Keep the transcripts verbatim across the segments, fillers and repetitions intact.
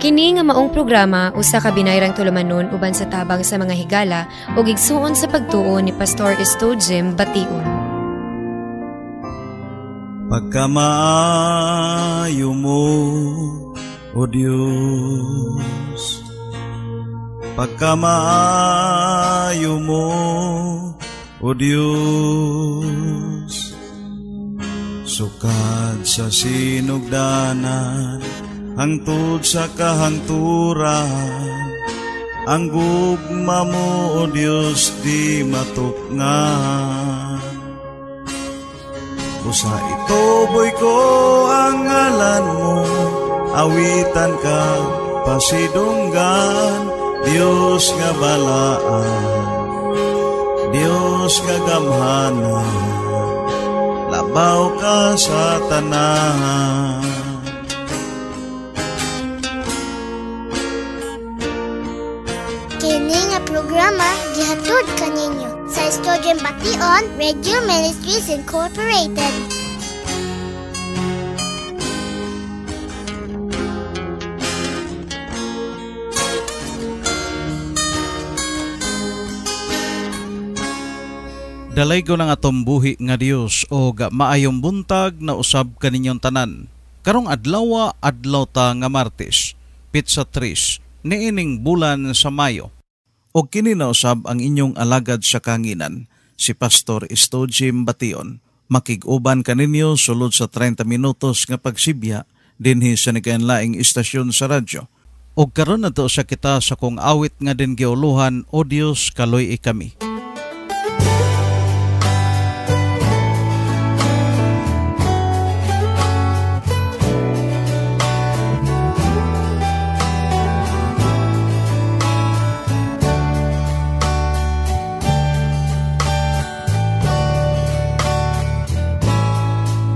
Kini nga maong programa usa ka binayrang tulumanon uban sa tabang sa mga higala ug igsuon sa pagtuo ni Pastor Stowe Jim Bation. Pagkamaayo mo, O Diyos, pagkamaayo mo, O Diyos, sukad sa sinugdanan, hangtod sa kahangturan, ang gugma mo, O Diyos, di matukngan. Busa itoboy ko ang ngalan mo, awitan ka, pasidunggan, Diyos nga balaan, Diyos kagamhana, labaw ka sa tanan. Kini nga programa gihatod kaninyo sa Stowe Jim Bation Radio Ministries Incorporated. Dalay ko ng atong buhi nga Dios o maayong buntag na usab kaninyong tanan. Karong adlawa adlaw ta nga Martes, pitsa tres, niining bulan sa Mayo. O kini na usab ang inyong alagad sa kanginan, si Pastor Stowe Jim Bation. Makig-uban kaninyo sulod sa thirty minutos nga pagsibya dinhi sa nagaylaing istasyon sa radyo. O karon na to sa kita sa kung awit nga din giuluhan, O Dios kaloy ikami.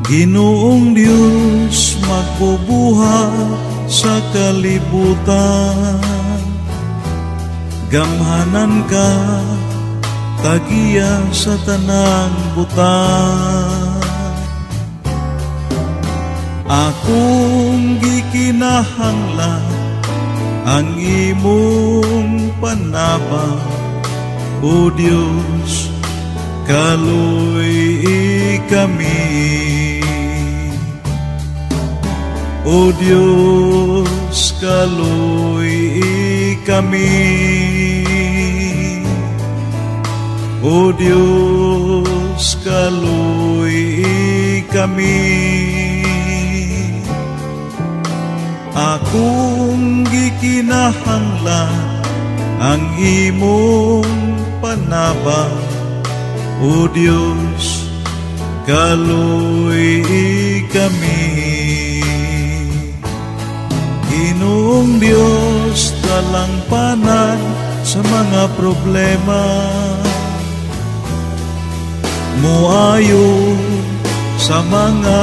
Ginoong Dios magbubuhat sa kalibutan, gamhanan ka, tagiya sa tanang butan. Akong gikinahanglan ang imong panapa, O Dios kaloy ikami. O Diyos, kaloy ikami. O Diyos, kaloy ikami. Akong gikinahanglan ang imong panapa, O Diyos, kaloy ikami. Ginoong Dios talangpanan sa mga problema, muayo sa mga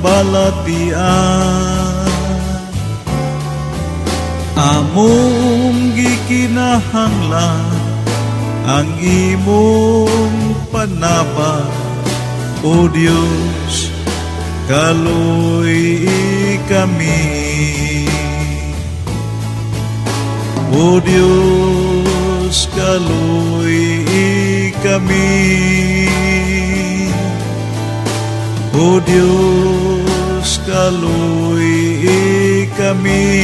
balatian. Among gikinahanglan ang imong panapa, O Dios kaloy ikami. O Diyos, kaloy ikami. O Diyos, kaloy ikami.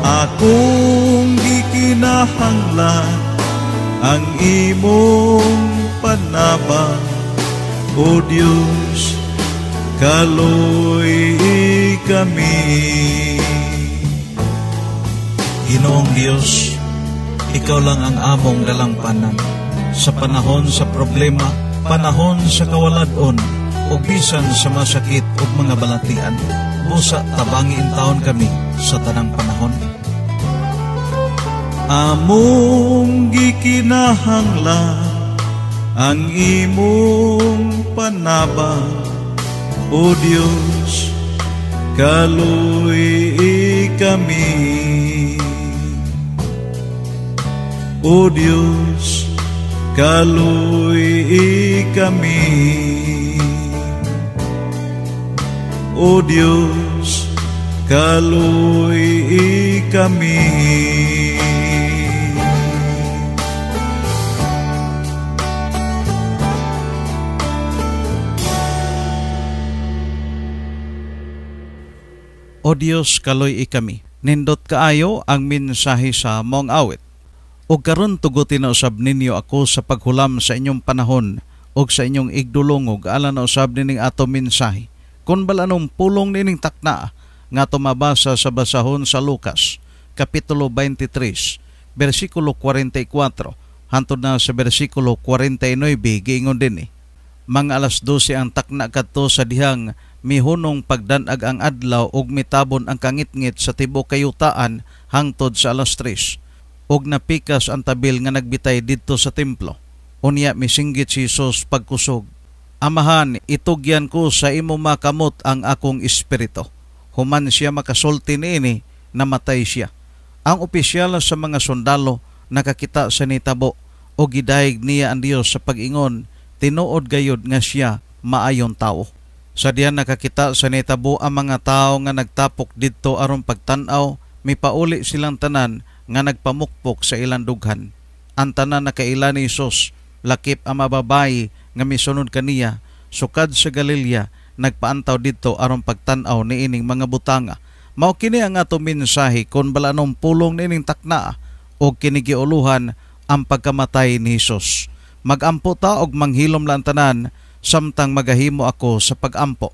Akong gikinahanglan ang imong panapa, O Diyos, kaloy ikami. Ginoong Dios, ikaw lang ang among lalampanan sa panahon sa problema, panahon sa kawaladon, o bisan sa masakit o mga balatian. Busa tabangin taon kami sa tanang panahon. Among gikinahanglan ang imong panaba, O Dios, kaloy ikami. O Diyos, kaloy ikami. O Diyos, kaluy kami. O Diyos, kaluy kami. Nindot kaayo ang mensahe sa mong awit. O karon tugutin na usab ninyo ako sa paghulam sa inyong panahon o sa inyong igdulong o alam na usab nining ato mensahe. Kung balanong pulong nining takna nga tumabasa sa basahon sa Lukas, Kapitulo twenty-three, Versikulo forty-four, hantod na sa Versikulo forty-nine, giingon din eh. Mga alas twelve ang takna kadto sa dihang mihunong pagdanag ang adlaw ug mitabon ang kangitngit sa tibok kayutaan hangtod sa alas tres. Ug napikas ang tabil nga nagbitay didto sa templo. Unya misinggit si Hesus pagkusog. Amahan, itugyan ko sa imo makamot ang akong espirito. Human siya makasulti niini, namatay siya. Ang opisyal sa mga sundalo nakakita sa nitabo o gidayeg niya ang Dios sa pag-ingon, tinuod gayud nga siya maayon tao. Sa diyan nakakita sa nitabo ang mga tao nga nagtapok didto aron pagtan-aw, mipauli silang tanan nga nagpamukpok sa ilang dughan. Ang tanan nakaila ni Hesus, lakip ang mababay nga misunod kaniya, sukad sa Galilea, nagpaantaw didto aron pagtan-aw niining mga butanga. Mao kini ang ato mensahe kon balanong pulong niining takna og kinigiuluhan ang pagkamatay ni Hesus. Magampo ta og manghilom lang tanan, samtang magahimo ako sa pagampo.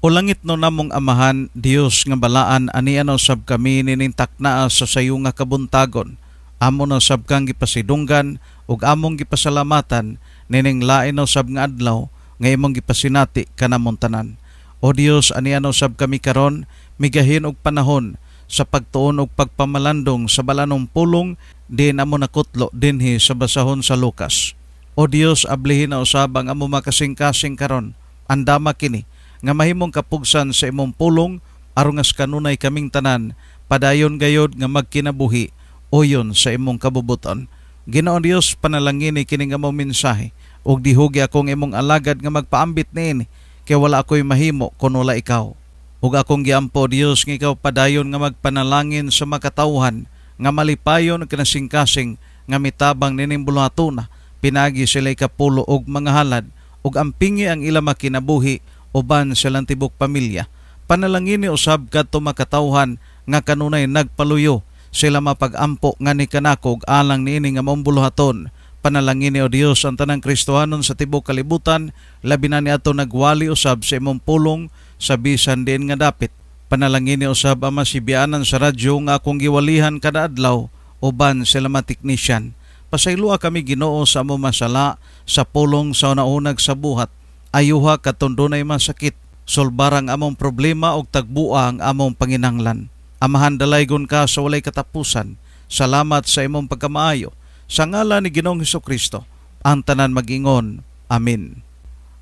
O langit no namong amahan, Dios nga balaan ania no sab kami ninintak naa sa sayo nga kabuntagon. Amo no sab kang gipasidunggan ug among gipasalamatan nining lain no sab nga adlaw nga imong gipasinati kanamon tanan. O Dios, ania no sab kami karon migahin og panahon sa pagtuon og pagpamalandong sa balanong pulong din amo nakutlo dinhi sa basahon sa Lukas. O Dios, ablihin na usab ang amo makasing-kasing karon. Andama kini nga mahimong kapugsan sa imong pulong aron nga kanunay kaming tanan padayon gayod nga magkinabuhi oyon sa imong kabubuton. Ginoo Dios, panalangin kini nga among mensahe ug dihugi akong imong alagad nga magpaambit niini kay wala ako'y mahimo kun wala ikaw. Ug akong giampo Dios nga ikaw padayon nga magpanalangin sa makatawhan nga malipayon kana singkasing nga mitabang nining buluhatuna. Pinagi sila'y kapulo og mga halad, og ampingi ang ila makinabuhi, uban silang tibok pamilya. Panalangin ni usab kadto makatawhan nga kanunay nagpaluyo, sila mapagampo nga ni kanakog alang niini nga maumbuluhaton. Panalangin ni O Dios ang tanang Kristohanon sa tibok kalibutan, labi na ni ato nagwali usab sa imong pulong, sa bisan din nga dapit. Panalangin ni usab ang masibianan sa radyo nga akong giwalihan kada adlaw, uban sila matiknisyan. Pasailua kami Ginoo sa among masala sa pulong sa una-unag sa buhat. Ayuha katon dunay masakit. Solbarang among problema og tagbua ang among panginahanglan. Amahan, dalaygon ka sa walay katapusan. Salamat sa imong pagkamaayo. Sa ngalan ni Ginoong Jesucristo, ang tanan magingon. Amen.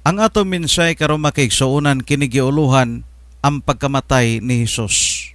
Ang ato minsay karon makaigsuonan kini giuluhan ang pagkamatay ni Hesus.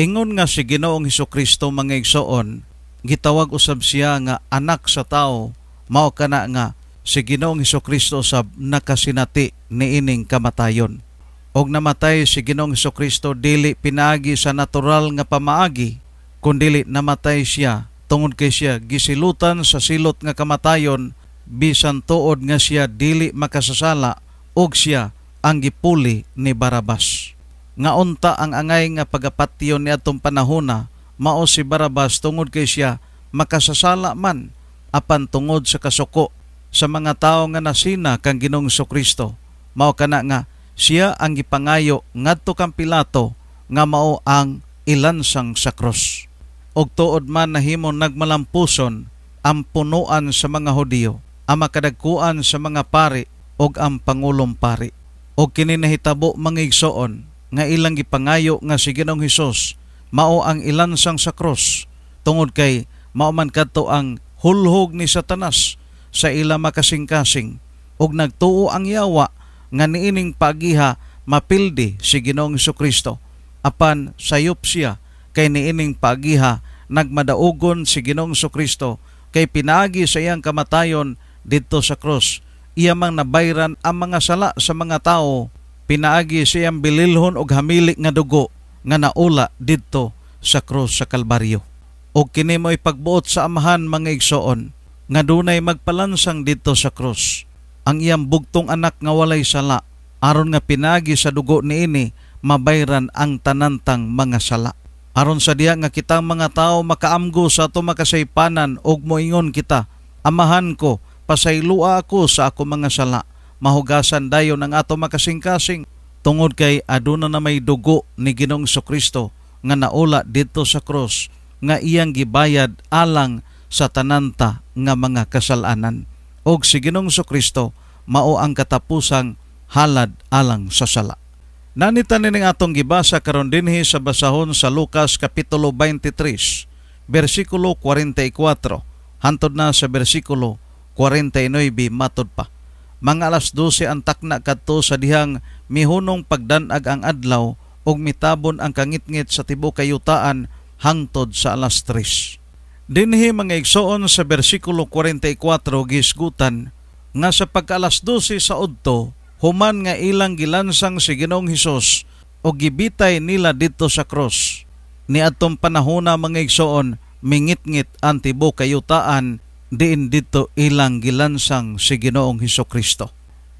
Ingon nga si Ginoong Jesucristo mangigsuon, gitawag usab siya nga anak sa tao, mao kana nga si Ginoong Hesucristo usab nakasinati niining kamatayon. Og namatay si Ginoong Hesucristo dili pinagi sa natural nga pamaagi, kundili namatay siya tungod kay siya gisilutan sa silot nga kamatayon bisan tuod nga siya dili makasasala og siya ang gipuli ni Barabas. Nga unta ang angay nga pagapatyon ni atong panahona, mao si Barabas tungod kay siya makasasala man, apan tungod sa kasuko sa mga tao nga nasina kang Ginoong Sokristo. Mao kana nga siya ang gipangayo ngadto kang Pilato nga mao ang ilansang sa krus. Og tuod man nahimo nagmalampuson ang punuan sa mga Hudiyo, ang makadagkuan sa mga pari og ang pangulong pari. Og kini nahitabo mangigsoon nga ilang gipangayo nga si Ginoong Hesus mao ang ilansang sa krus, tungod kay mao man kadto ang hulhog ni Satanas sa ila makasing-kasing, og nagtuo ang yawa nga niining pagiha mapildi si Ginoong Sokristo. Apan sayop siya kay niining pagiha nagmadaugon si Ginoong Sokristo kay pinaagi sa iyang kamatayon didto sa krus. Iya mang nabayran ang mga sala sa mga tao, pinaagi siyang bililhon og hamilik nga dugo nga naula didto sa krus sa Kalbaryo. O kini mo ipagbuot sa amahan mga igsoon nga dunay magpalansang didto sa krus ang iyang bugtong anak nga walay sala, aron nga pinaagi sa dugo niini mabayran ang tanantang mga sala. Aron sa diya nga kitang mga tao makaamgo sa ato makasaypanan og moingon kita, amahan ko, pasaylua ako sa ako mga sala, mahugasan dayon ang ato makasingkasing, tungod kay aduna na may dugo ni Ginoong Sokristo nga naula dito sa krus, nga iyang gibayad alang sa tananta nga mga kasalanan. Og si Ginoong Sokristo mao ang katapusang halad alang sa sala. Nanita nining atong gibasa karon dinhi sa basahon sa Lukas kapitulo twenty-three, bersikulo forty-four, hantod na sa bersikulo forty-nine matod pa. Mga alas twelve ang takna kadto sa dihang mihunong pagdanag ang adlaw og mitabon ang kangitngit sa tibuok kayutaan hangtod sa alas tres. Dinhi mga igsoon sa bersikulo forty-four gisgutan nga sa pagkaalas twelve sa udto, human nga ilang gilansang si Ginoong Hesus o gibitay nila dito sa krus. Niadtong panahona mga igsoon, mingitngit ang tibuok kayutaan, diin dito ilang gilansang si Ginoong Jesucristo.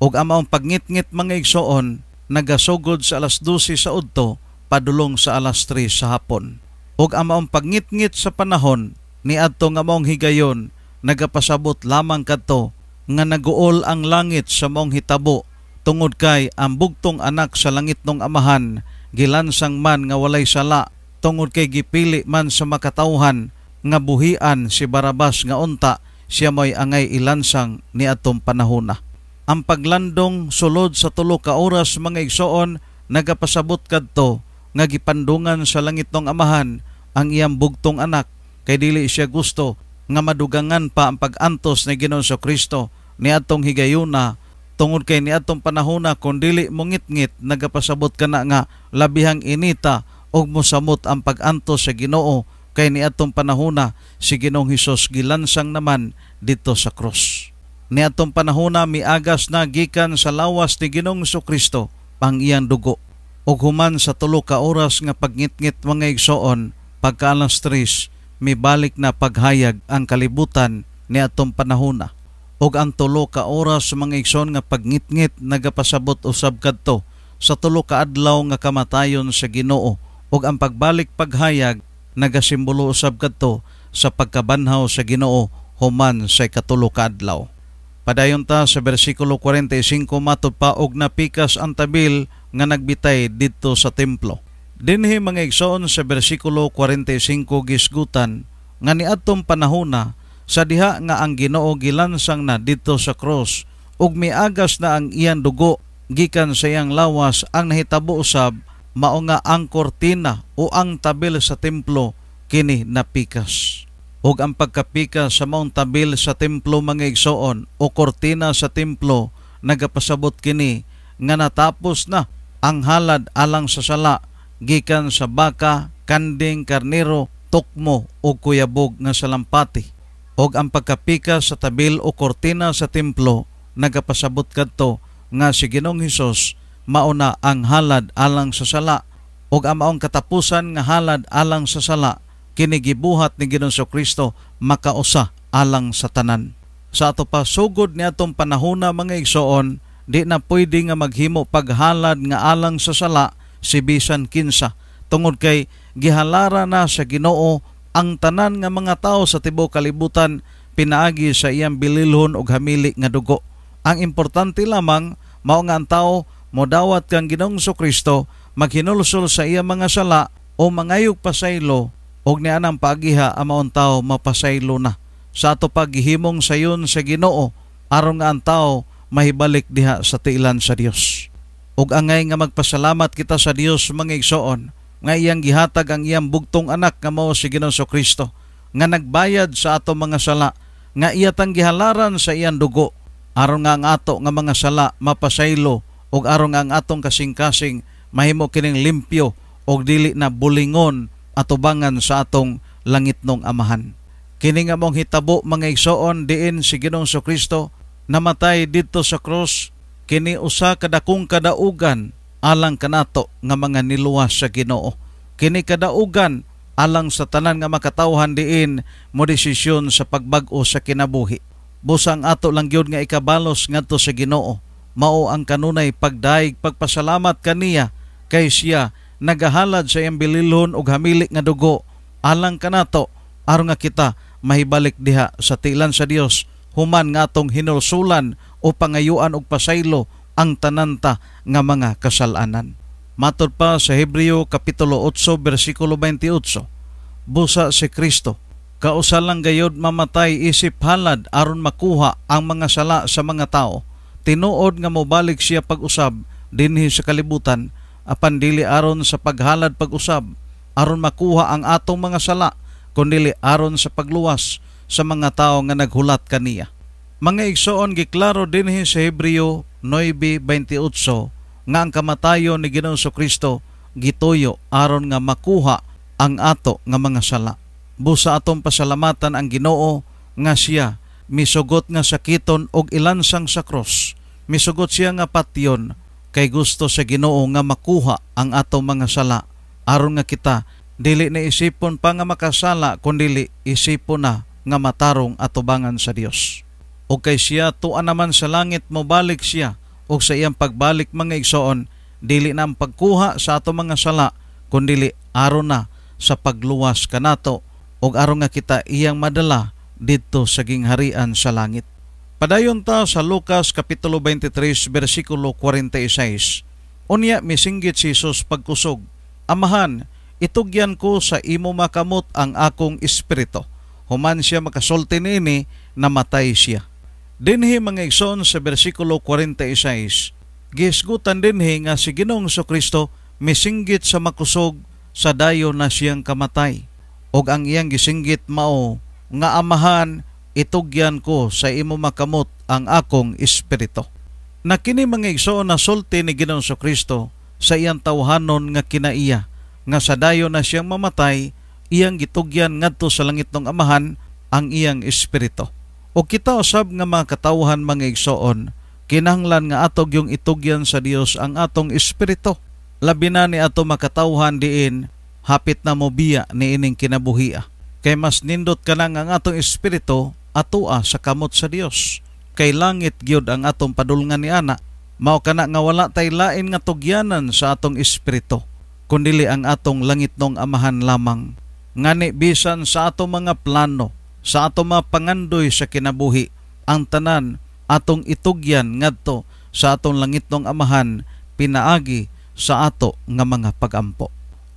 Og amaong pagngitngit mga igsoon, nagasugod sa alas twelve sa udto, padulong sa alas tres sa hapon. Og amaong pagngitngit sa panahon, niadto nga maong higayon, nagapasabot lamang kadto nga naguol ang langit sa maong hitabo, tungod kay ang bugtong anak sa langit nung amahan, gilansang man nga walay sala, tungod kay gipili man sa makatauhan, nga buhian si Barabas nga unta, siya mo'y angay ilansang ni atong panahona. Ang paglandong sulod sa tulo ka oras mga igsoon, nagapasabot kadto, nga gipandungan sa langit nung amahan, ang iyang bugtong anak, kay dili siya gusto, nga madugangan pa ang pagantos ni Ginoong Sokristo, ni atong higayuna, tungod kay ni atong panahona kundili mungitngit nagapasabot kana nga labihang inita og mosamot ang paganto sa Ginoo, kay ni atong panahona si Ginoong Hesus gilansang naman dito sa krus. Ni atong panahona miagas na gikan sa lawas ni Ginoong Sokristo pang iyang dugo. Og human sa tulo ka oras nga pagngitngit mga igsoon, pagka alas tres mibalik na paghayag ang kalibutan ni atong panahona. Og ang tulo ka oras mga igsoon nga pagngitngit nagapasabot usab kadto sa tulo ka adlaw nga kamatayon sa Ginoo, og ang pagbalik paghayag nagasimbolo usab kadto sa pagkabanhaw sa Ginoo human sa ikatulo ka adlaw. Padayon ta sa bersikulo forty-five matod pa, og napikas ang tabil nga nagbitay didto sa templo. Dinhi mga igsoon sa bersikulo forty-five gisgutan nga niadtong panahona sa diha nga ang Ginoo gilansang na dito sa krus, ug miagas na ang iyang dugo gikan sa iyang lawas, ang nahitabo usab mao nga ang kortina o ang tabil sa templo kini napikas. Ug ang pagkapikas sa maong tabil sa templo mga igsoon o kortina sa templo, nagapasabot kini nga natapos na ang halad alang sa sala gikan sa baka, kanding, karnero, tukmo o kuyabog nga salampati. Og ang pagkapikas sa tabil o kortina sa templo, nagapasabot kadto nga si Ginoong Hesus mao na ang halad alang sa sala, og ang maong katapusan nga halad alang sa sala kini gibuhat ni Ginoong Sokristo makausa alang sa tanan. Sa ato pa sugod ni atong panahona mga igsoon, di na pwede nga maghimo paghalad nga alang sa sala si bisan kinsa, tungod kay gihalara na sa Ginoo ang tanan nga mga tao sa tibuok kalibutan pinaagi sa iyang bililhon og hamilik nga dugo. Ang importante lamang mao nga ang tao modawat kang Ginoong Sokristo, maghinulsol sa iyang mga sala o mangayog pasaylo, og nianang paagiha ang maong tao mapasaylo na. Sa ato paghihimong sayon sa Ginoo aron nga ang tao mahibalik diha sa tiilan sa Dios. Og angay nga magpasalamat kita sa Dios mga igsoon, nga iyang gihatag ang iyang bugtong anak nga mao si Ginoong Sokristo, nga nagbayad sa ato mga sala, nga iya tang gihalaran sa iyang dugo, aron nga ang ato nga mga sala mapasaylo, og aron nga ang atong kasing-kasing mahimo kining limpyo og dili na bulingon atubangan sa atong langitnong amahan. Kini nga mong hitabo mga igsoon, diin si Ginoong Sokristo namatay didto sa krus, kini usa kadakong kadaugan alang kanato nga mga niluwas sa Ginoo. Kini kadaugan alang sa tanan nga makatawhan diin mo desisyon sa pagbag-o sa kinabuhi. Busang ato lang yun nga ikabalos ngadto sa Ginoo. Mao ang kanunay pagdaig pagpasalamat kaniya kay siya nagahalad sa iyang bililhon ug hamilik nga dugo. Alang kanato aron nga kita mahibalik diha sa tilan sa Dios human nga atong hinulsulan o pangayuan og pasaylo ang tananta nga mga kasalanan. Matod pa sa Hebreo kapitulo eight bersikulo twenty-eight, busa si Kristo kausa lang gayod mamatay isip halad aron makuha ang mga sala sa mga tao. Tinuod nga mobalik siya pag-usab dinhi sa kalibutan apan dili aron sa paghalad pag-usab aron makuha ang atong mga sala kundili aron sa pagluwas sa mga tao nga naghulat kaniya. Mga igsoon giklaro dinhi sa Hebreo nine twenty-eight nga ang kamatayon ni Ginoong Sokristo gituyo aron nga makuha ang ato nga mga sala. Busa atong pasalamatan ang Ginoo nga siya misugot nga sakiton og ilansang sa cross. Misugot siya nga patyon kay gusto sa Ginoo nga makuha ang ato mga sala aron nga kita dili na isipon pa nga makasala kundili isipon na nga matarong atubangan sa Dios. O kay siya tuan naman sa langit mobalik siya o sa iyang pagbalik mga igsoon dili na ang pagkuha sa ato mga sala kundili aron na sa pagluwas kanato og aron nga kita iyang madala didto sa gingharian sa langit. Padayon ta sa Lukas kapitulo twenty-three bersikulo forty-six. Unya misinggit si Hesus pagkusog, "Amahan, itugyan ko sa imo makamot ang akong espiritu." Human siya makasulti niini namatay siya. Dinhi mga igsoon sa bersikulo forty-six, gisgutan dinhi nga si Ginoong Sokristo misinggit sa makusog sa dayo na siyang kamatay. Og ang iyang gisinggit mao nga, "Amahan, itugyan ko sa imo makamot ang akong espiritu." Na kini mga igsoon na sulti ni Ginoong Sokristo sa iyang tawhanon nga kinaiya nga sa dayo na siyang mamatay iyang gitugyan ngadto sa langit ng Amahan ang iyang espiritu. O kita usab nga mga katawhan mga igsoon, kinahanglan nga atog yung itugyan sa Dios ang atong espiritu. Labi na ni ato makatawhan diin, hapit na mo biya ni ining kinabuhia. Kay mas nindot ka lang ang atong espiritu atua sa kamot sa Dios. Kay langit gyud ang atong padulngan ni ana, mao kana nga wala tay lain nga tugyanan sa atong espiritu, kundili ang atong langit ng Amahan lamang. Ngani bisan sa atong mga plano, sa ato mga pangandoy sa kinabuhi, ang tanan atong itugyan ngadto sa atong langit ng Amahan pinaagi sa ato nga mga pagampo.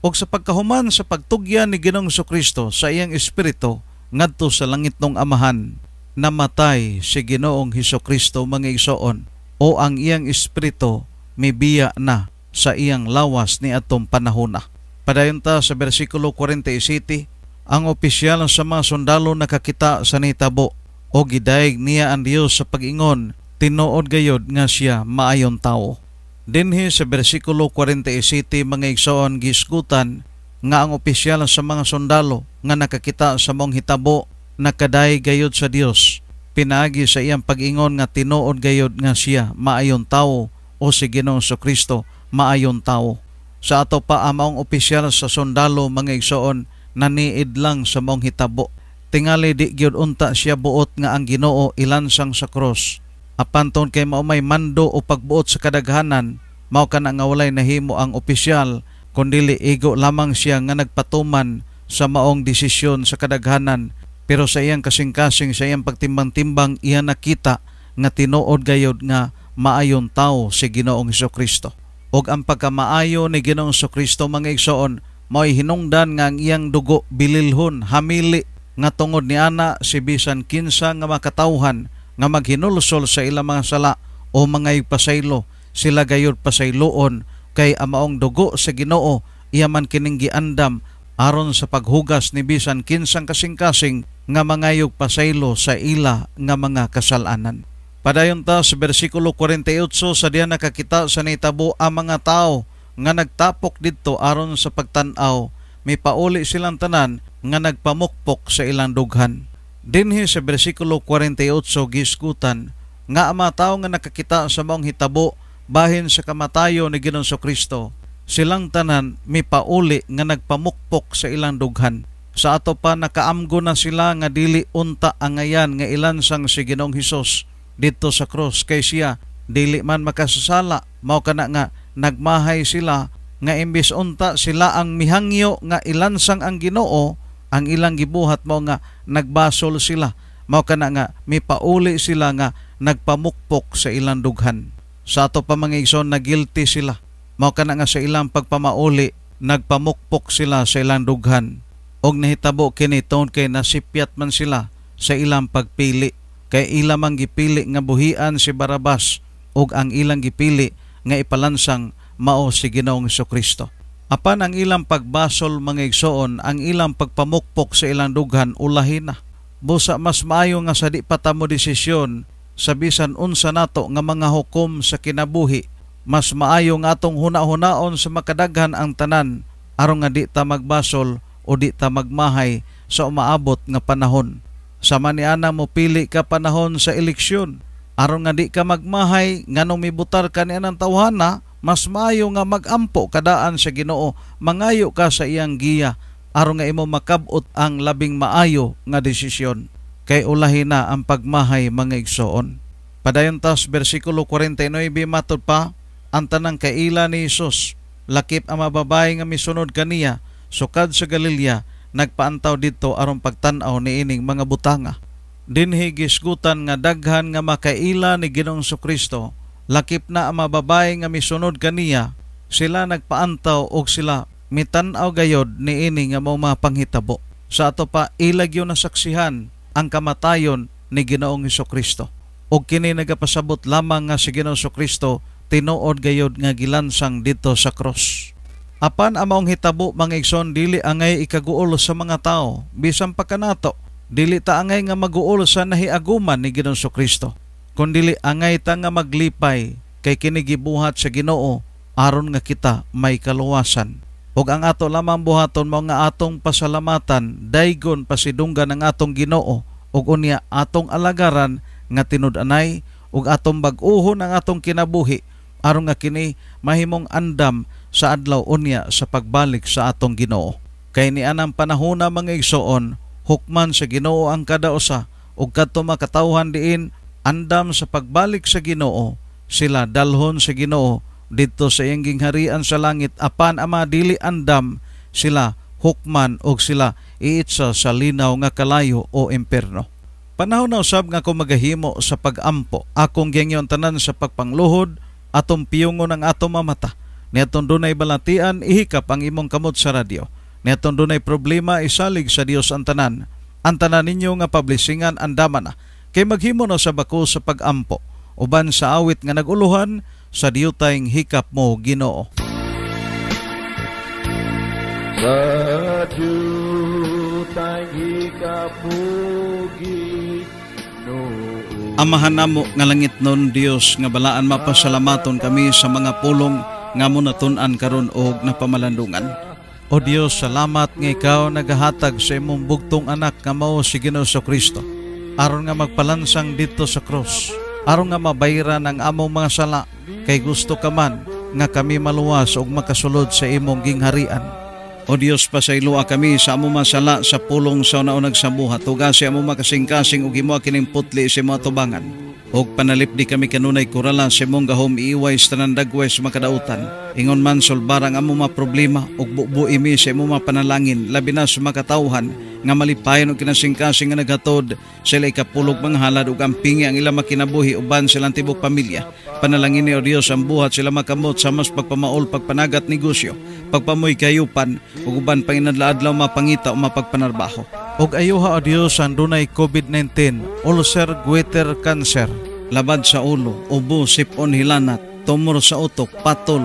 O sa pagkahuman sa pagtugyan ni Ginoong Sokristo sa iyang espiritu ngadto sa langit ng Amahan, namatay si Ginoong Heso Kristo mga igsoon, o ang iyang espiritu mibiya na sa iyang lawas ni atong panahona. Padayon ta sa bersikulo forty-seven, ang opisyal sa mga sundalo nakakita sa nitabo o gidaig niya ang Dios sa pag-ingon, "Tinuod gayod nga siya maayon tao." Dinhi sa bersikulo forty-seven mga igsoon gisgutan nga ang opisyal sa mga sundalo nga nakakita sa mong hitabo nakadaig gayod sa Dios pinaagi sa iyang pag-ingon nga, "Tinuod gayod nga siya maayon tao," o si Ginoong Sokristo maayon tao. Sa ato pa amaong opisyal sa sundalo mga igsoon naniid lang sa mong hitabo. Tingali di gyud unta siya buot nga ang Ginoo ilansang sa cross. Apanton kay maumay mando o pagbuot sa kadaghanan, mao kana nga walay nahimo ang opisyal kundili igo lamang siya nga nagpatuman sa maong desisyon sa kadaghanan. Pero sa iyang kasing-kasing, sa iyang pagtimbang-timbang, iya nakita nga tinuod gayod nga maayon tao si Ginoong Jesucristo. Og ang pagkamaayo ni Ginoong Jesucristo mga igsoon mao'y hinungdan nga ang iyang dugo bililhon hamili nga tungod ni ana si bisan kinsa nga makatawhan nga maghinulsol sa ilang mga sala o mga ipasaylo, sila gayud pasayloon kay amaong dugo sa Ginoo iyaman kining giandam aron sa paghugas ni bisan kinsang kasing-kasing nga mangayog pasaylo sa ila nga mga kasalanan. Padayon ta sa bersikulo forty-eight, sa diyan nakakita sa nitabo ang mga tao nga nagtapok didto aron sa pagtan-aw, may pauli silang tanan nga nagpamukpok sa ilang dughan. Dinhi sa bersikulo forty-eight gisgutan nga ang mga tao nga nakakita sa maong hitabo bahin sa kamatayo ni Ginoong Sokristo, silang tanan mipauli nga nagpamukpok sa ilang dughan. Sa ato pa nakaamgo na sila nga dili unta angayan nga ilansang si Ginoong Hesus dito sa krus, kay siya dili man makasasala, mao kana nga nagmahay sila nga imbis unta sila ang mihangyo nga ilansang ang Ginoo, ang ilang gibuhat mao nga nagbasol sila, mao kana nga mipauli sila nga nagpamukpok sa ilang dughan. Sa ato pa mga igsoon na guilty sila, mao kana nga sa ilang pagpamauli nagpamukpok sila sa ilang dughan. Og nahitabo kini tungod kay nasipyat man sila sa ilang pagpili, kay ila mang gipili nga buhian si Barabas og ang ilang gipili nga ipalansang mao si Ginoong Sokristo. Apan ang ilang pagbasol mga igsoon, ang ilang pagpamukpok sa ilang dughan ulahin na. Busa mas maayo nga sa di patamo desisyon sa bisan unsa nato nga mga hukom sa kinabuhi, mas maayo nga atong huna-hunaon sa makadaghan ang tanan aron nga di ta magbasol o di ta magmahay sa umaabot nga panahon. Sama ni ana mo pili ka panahon sa eleksyon aron nga di ka magmahay nganong mibutar ka ni anang tawhana, mas maayo nga magampo kadaan sa Ginoo, mangayo ka sa iyang giya aron nga imo makabot ang labing maayo nga desisyon. Kay ulahi na ang pagmahay mga igsoon. Padayon tas bersikulo forty-nine matud pa, ang tanang kaila ni Hesus, lakip ang mababae nga misunod kaniya sukad sa Galilea, nagpaantaw dito aron pagtanaw ni ining mga butanga. Dinhi gisgutan nga daghan nga makaila ni Ginoong Sokristo, lakip na ang mababae nga misunod kaniya, sila nagpaantaw og sila mitanaw gayod ni ining nga mga panghitabo. Sa ato pa ilagyo na saksihan ang kamatayon ni Ginoong Jesucristo. Og kini nagapasabot lamang nga si Ginoong Sokristo tinuod gayod nga gilansang dito sa cross. Apan ang maong hitabo mga igsoon dili angay ikaguol sa mga tao, bisan pa kanato dili ta angay nga maguol sa nahiaguman ni Ginoong Sokristo, kundili angay ta nga maglipay kay kini gibuhat sa Ginoo aron nga kita may kaluwasan. Ug ang ato lamang buhaton mao nga atong pasalamatan daygon pasidunggan ang atong Ginoo, ug unya atong alagaran nga tinud-anay ug atong bag-ohon ang atong kinabuhi aron nga kini mahimong andam sa adlaw unya sa pagbalik sa atong Ginoo. Kay ni anang panahon na mga igsoon, hukman sa Ginoo ang kadaosa ug kadto makatawhan diin andam sa pagbalik sa Ginoo, sila dalhon sa Ginoo didto sa iyang gingharian sa langit. Apan ama dili andam sila hukman og sila iitsa sa linaw nga kalayo o imperno. Panahon na usab nga ko magahimo sa pagampo, akong gingyon tanan sa pagpangluhod, atong piyungon ang atong mamata. Netong dunay balatian, ihikap ang imong kamot sa radyo. Netong dunay problema, isalig sa Dios ang tanan. Ang tanan ninyo nga publisingan andamana. Kay maghimo na sa bako sa pagampo, uban sa awit nga naguluhan, sa diyutayng hikap mo Ginoo. Sa diyutayng hikap mo Ginoo. Amahan namo nga langit nun Dios, nga balaan mapasalamaton kami sa mga pulong nga munatun-an karon og napamalandungan. O Dios, salamat nga ikaw nagahatag sa imong bugtong anak nga mao si Ginoong Sokristo aron nga magpalansang dito sa krus, aron nga mabayran ang among mga sala, kay gusto ka man nga kami maluwas og makasulod sa imong gingharian. O Dios, pasayloa kami sa among masala sa pulong sa una unag sabuhat, ugasi among makasingkasing ug imo kining putli sa imong tubangan. Og panalipdi kami kanunay kurala sa imong gahom iiway sa tanan dagwes makadautan. Ingon man solbarang among mga problema ug bubuhi mi sa imong mga panalangin, labi na sa makatawhan nga malipayon og kinasingkasing nga naghatod sa ila ikapulog mga halad ug ampingi ang ilang makinabuhi uban silang tibok pamilya. Panalangin ni O Dios ang buhat sila makamot sa mas pagpamaol, pagpanagat negosyo, pagpamoy kayupan ug uban pang inadlaadlaw mapangita o mapagpanarbaho. Og ayuha O Dios ang dunay COVID nineteen, ulcer, goiter, cancer, labad sa ulo, ubo, sipon, hilanat, tumor sa utok, patol,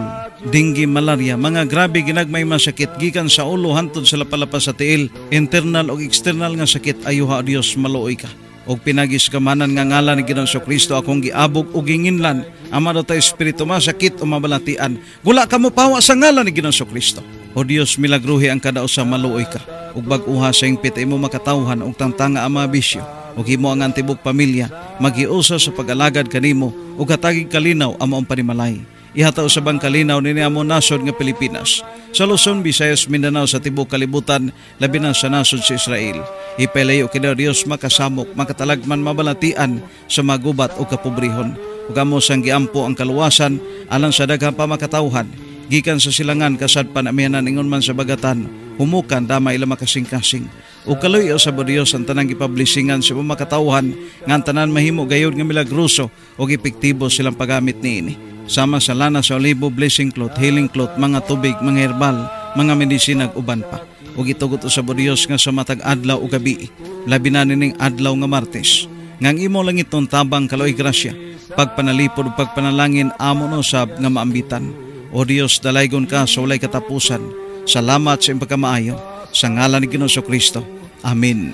dengue, malaria, mga grabe ginagmay masakit gikan sa ulo hantod sa lapalapas sa tiil, internal o external nga sakit, ayuha O Dios maluoy ka. Og pinagis kamanan nga ngalan ni Ginoong Sokristo akong giabog og ginginlan, ama do ta espiritu masakit o mabalatian, gula kamo pawa sa ngalan ni Ginoong Sokristo. O Dios, milagruhi ang kadaosa, maluoy ka. Og bag-uha sa impit imo makatawhan og tangtanga ang mga bisyo, og himo ang antibok pamilya, magiusa sa pag-alagad kanimo og hatagig kalinaw ang maong panimalay. ihataw sa bangkalinaw ni among nasod nga Pilipinas. Sa Luzon, Visayas, Mindanao sa tibuok kalibutan, labi na sa nasod sa Israel. Ipelayo kina Dios makasamok, makatalagman, mabalatian sa magubat o kapobrihon. Ug amo sang giampo ang kaluwasan alang sa daghang pamakatawhan. Gikan sa silangan kasad panamihanan ingon man sa bagatan, humukan damay ila makasing-kasing. O kaloy sa Dios ang tanang gipublisingan sa pamakatawhan nga tanan mahimo gayud nga milagroso o epektibo silang paggamit niini. Sama sa lana sa olibo, blessing cloth, healing cloth, mga tubig, mga herbal, mga medisina ug uban pa. O gitugot usab Dios nga sa matag adlaw o gabi, labi na nining adlaw nga Martes. Ngang imo lang itong tabang kaloy grasya, pagpanalipod o pagpanalangin amo no sab nga maambitan. O Dios, dalaygon ka sa walay katapusan. Salamat sa iyong pagkamaayo. Sa ngalan ni Ginoong Sokristo. Amen.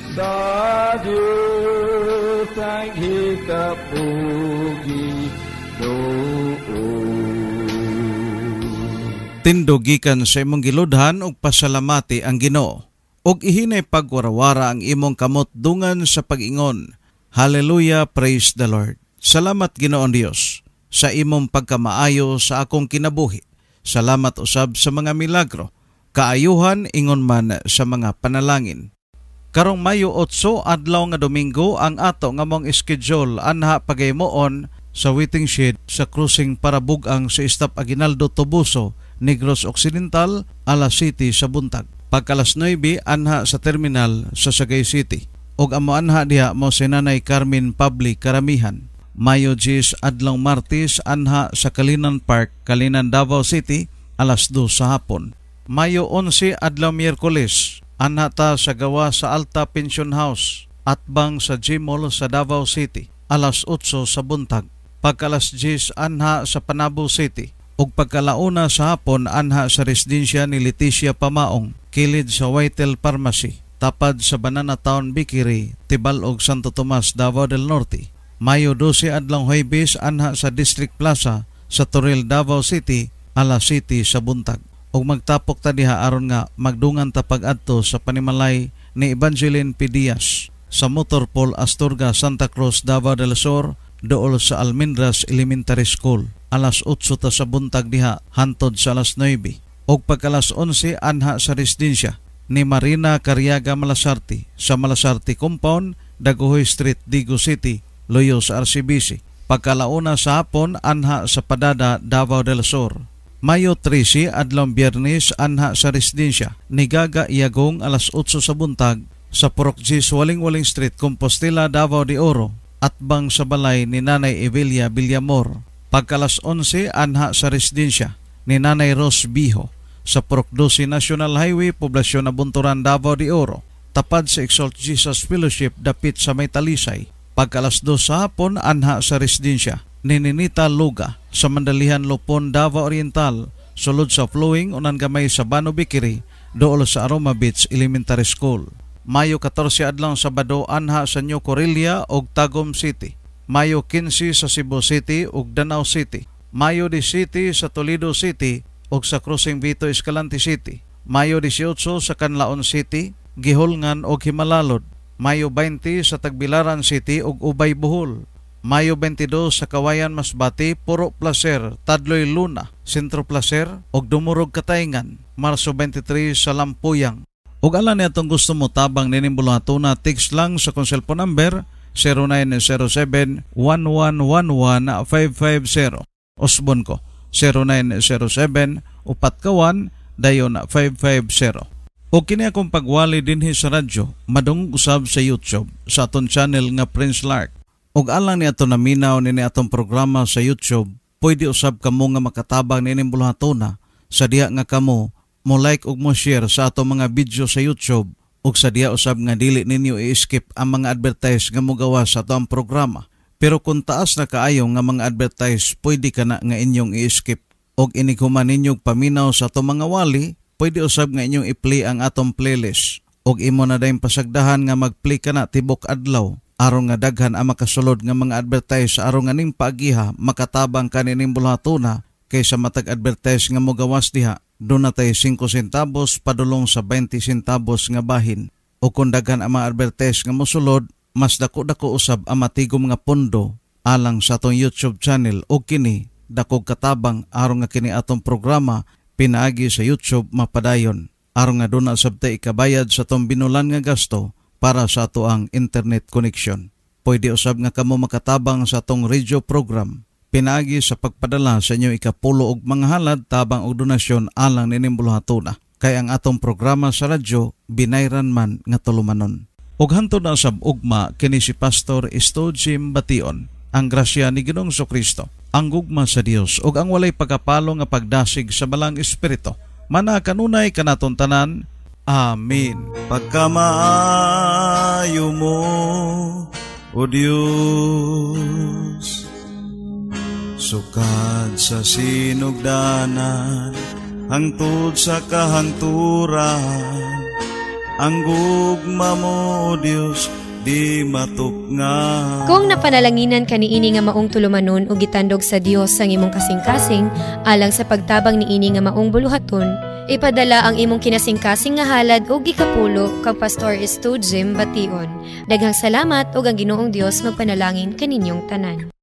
Tindogikan sa imong giludhan ug pasalamati ang Ginoo. Og ihinay pagwarawara ang imong kamotdungan sa pag-ingon. Hallelujah, praise the Lord. Salamat Ginoong Dios sa imong pagkamaayo sa akong kinabuhi. Salamat usab sa mga milagro, kaayuhan ingon man sa mga panalangin. Karong Mayo otso adlaw nga Domingo ang ato nga mong schedule anha pagaymoon sa waiting shed sa cruising para bugang sa Stop Aguinaldo Tobuso, Negros Occidental, Ala City sa buntag. Pagkalas nueve anha sa terminal sa Sagay City. Og amo anha diha mo si Nanay Carmen Pabli Karamihan. Mayo diyes adlaw Martes anha sa Kalinan Park, Kalinan Davao City, alas dos sa hapon. Mayo onse adlaw Miyerkules anha ta sa gawa sa Alta Pension House at bang sa Gmall sa Davao City, alas otso sa buntag. Pagkalas diyes anha sa Panabo City ug pagkalauna sa hapon anha sa residensya ni Leticia Pamaong, kilid sa Whitel Pharmacy, tapad sa Banana Town Bikiri, Tibalog, Santo Tomas, Davao del Norte. Mayo dose adlaw Huwebes anha sa District Plaza sa Toril, Davao City, alas City sa buntag. Og magtapok ta diha aron nga magdungan ta pag-adto sa panimalay ni Evangelin P. Diaz sa Motorpol, Astorga, Santa Cruz, Davao del Sur, dool sa Almendras Elementary School, alas otso ta sa buntag diha hantod sa alas nueve. Og pagkalas onse anha sa residensya ni Marina Karyaga Malasarte sa Malasarte Compound, Daguhoy Street, Digo City, Loyo sa R C B C. Pagkalauna sa hapon anha sa Padada, Davao del Sur. Mayo trese adlaw Biyernes anha sa residensya ni Gaga Iyagong, alas otso sa buntag sa Porokjis, Waling-Waling Street, Compostela, Davao de Oro, at bang sa balay ni Nanay Evelia Bilyamor. Pagkalas onse anha sa residensya ni Nanay Rose Bijo sa Porok dose National Highway, Poblasyon na Bunturan, Davao de Oro, tapad sa Exalt Jesus Fellowship, dapit sa May Talisay. Pagkalas dos sa hapon anha sa residensya ni Ninita Luga sa Mandalihan, Lupon, Davao Oriental, sulod sa Flowing, unan gamay sa Bano Bikiri, dool sa Aroma Beach Elementary School. Mayo katorse adlaw Sabado anha sa New Corellia og Tagum City. Mayo kinse sa Cebu City og Danau City. Mayo disiyete sa Toledo City og sa Crossing Vito Escalante City. Mayo disyotso sa Canlaon City, Giholngan og Himalalod. Mayo beinte sa Tagbilaran City ug Ubay, Bohol. Mayo beintidose sa Kawayan, Masbate, Puro Placer, Tadloy, Luna, Sentro Placer ug Dumurog, Katayngan. Marso beinte-tres sa Lampuyang. Ug ala ni atong gusto mo tabang nining bulatona, text lang sa kon cellphone number zero nine zero seven, one one one one five five zero. Osbon ko zero nine zero seven, four one dayon five five zero. O kini akong pagwali dinhi sa radyo, madung usab sa YouTube sa aton channel nga Prince Lark. Og alang ni aton naminaw nini atong programa sa YouTube, pwede usab kamo nga makatabang nining bulatona sa diha nga kamo mo like og mo share sa atong mga video sa YouTube, og sa diha usab nga dili ninyo i-skip ang mga advertise nga mogawa sa atong programa. Pero kung taas na kaayo nga mga advertise, pwede kana nga inyong i-skip. Og inighuman ninyo paminaw sa atong mga wali, pwede usab nga inyong i-play ang atong playlist. Og imo na dayong pasagdahan nga mag-play ka na tibok adlaw aron nga daghan ang makasulod nga mga advertise aron nga ning paagiha makatabang kanining bulatona kaysa matag advertise nga mogawas diha. Doon natay singko centavos padulong sa beinte centavos nga bahin. O kung daghan ang mga advertise nga mosulod, mas dako-dako usab ang matigom nga pondo alang sa atong YouTube channel. O kini dakog katabang aron nga kini atong programa pinaagi sa YouTube mapadayon aron nga duna sabtay ikabayad sa tong binulan nga gasto para sa ato ang internet connection. Pwede usab nga kamo makatabang sa atong radio program pinaagi sa pagpadala sa inyo ikapulo og mga halad tabang og donasyon alang nimbuluhatuna kay ang atong programa sa radyo binayran man nga tulumanon. Ug hantod na usab ugma kini si Pastor Stowe Jim Bation. Ang grasya ni Ginoong Sokristo, ang gugma sa Dios ug ang walay pagkapalo nga pagdasig sa malang espiritu mana kanunay kanaton tanan. Amen. Pagkamaayo mo, O Dios, sukad sa sinugdanan, hangtod sa kahangturan, ang gugma mo, O Dios, di matuk nga. Kung napanalanginan kaniini nga maong tulumanon o gitandog sa Dios ang imong kasing-kasing alang sa pagtabang niini nga maong buluhaton, ipadala ang imong kinasing-kasing nga halad o gikapulo kang Pastor Stowe Jim Bation. Daghang salamat o ang Ginoong Dios magpanalangin kaninyong tanan.